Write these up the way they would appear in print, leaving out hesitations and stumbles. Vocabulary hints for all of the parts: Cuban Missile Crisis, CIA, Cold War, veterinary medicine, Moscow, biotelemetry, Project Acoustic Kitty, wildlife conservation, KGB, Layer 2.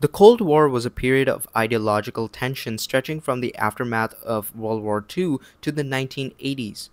The Cold War was a period of ideological tension stretching from the aftermath of World War II to the 1980s.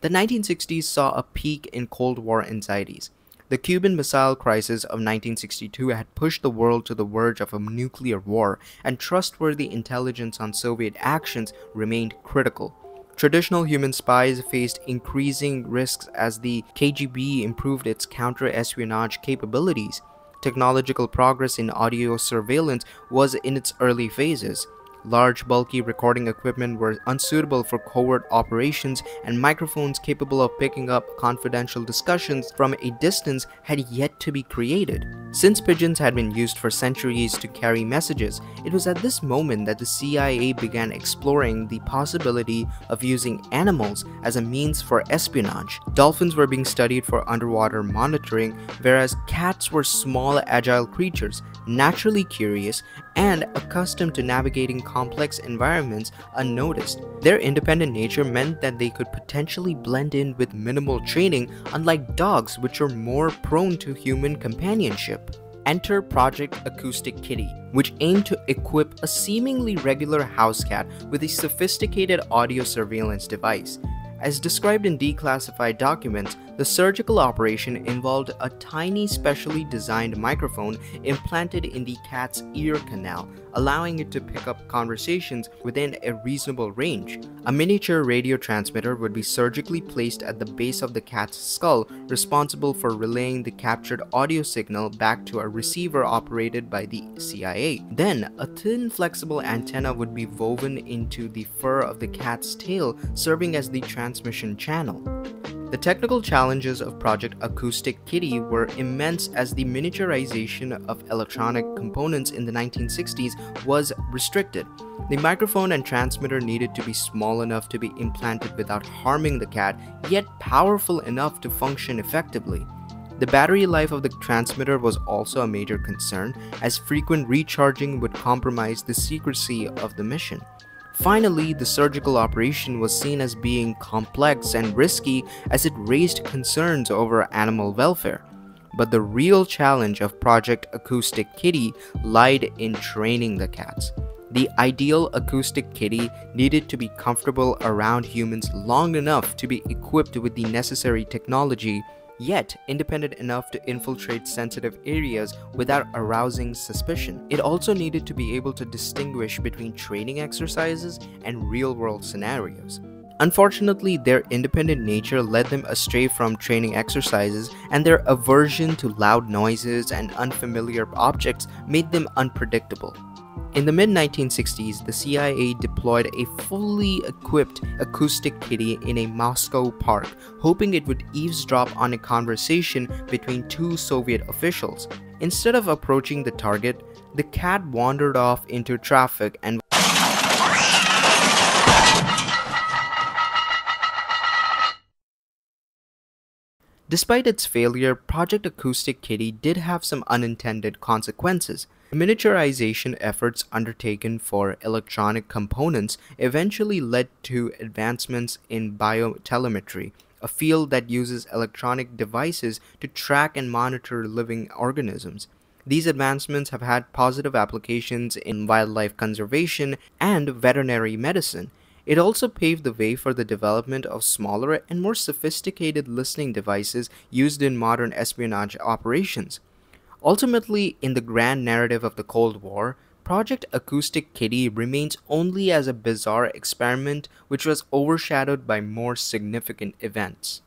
The 1960s saw a peak in Cold War anxieties. The Cuban Missile Crisis of 1962 had pushed the world to the verge of a nuclear war, and trustworthy intelligence on Soviet actions remained critical. Traditional human spies faced increasing risks as the KGB improved its counter-espionage capabilities. Technological progress in audio surveillance was in its early phases. Large, bulky recording equipment were unsuitable for covert operations, and microphones capable of picking up confidential discussions from a distance had yet to be created. Since pigeons had been used for centuries to carry messages, it was at this moment that the CIA began exploring the possibility of using animals as a means for espionage. Dolphins were being studied for underwater monitoring, whereas cats were small, agile creatures, naturally curious and accustomed to navigating complex environments unnoticed. Their independent nature meant that they could potentially blend in with minimal training, unlike dogs, which are more prone to human companionship. Enter Project Acoustic Kitty, which aimed to equip a seemingly regular house cat with a sophisticated audio surveillance device. As described in declassified documents, the surgical operation involved a tiny, specially designed microphone implanted in the cat's ear canal, allowing it to pick up conversations within a reasonable range. A miniature radio transmitter would be surgically placed at the base of the cat's skull, responsible for relaying the captured audio signal back to a receiver operated by the CIA. Then, a thin, flexible antenna would be woven into the fur of the cat's tail, serving as the transmission channel. The technical challenges of Project Acoustic Kitty were immense, as the miniaturization of electronic components in the 1960s was restricted. The microphone and transmitter needed to be small enough to be implanted without harming the cat, yet powerful enough to function effectively. The battery life of the transmitter was also a major concern, as frequent recharging would compromise the secrecy of the mission. Finally, the surgical operation was seen as being complex and risky, as it raised concerns over animal welfare. But the real challenge of Project Acoustic Kitty lied in training the cats. The ideal acoustic kitty needed to be comfortable around humans long enough to be equipped with the necessary technology, yet independent enough to infiltrate sensitive areas without arousing suspicion. It also needed to be able to distinguish between training exercises and real-world scenarios. Unfortunately, their independent nature led them astray from training exercises, and their aversion to loud noises and unfamiliar objects made them unpredictable. In the mid-1960s, the CIA deployed a fully equipped acoustic kitty in a Moscow park, hoping it would eavesdrop on a conversation between two Soviet officials. Instead of approaching the target, the cat wandered off into traffic and despite its failure, Project Acoustic Kitty did have some unintended consequences. Miniaturization efforts undertaken for electronic components eventually led to advancements in biotelemetry, a field that uses electronic devices to track and monitor living organisms. These advancements have had positive applications in wildlife conservation and veterinary medicine. It also paved the way for the development of smaller and more sophisticated listening devices used in modern espionage operations. Ultimately, in the grand narrative of the Cold War, Project Acoustic Kitty remains only as a bizarre experiment which was overshadowed by more significant events.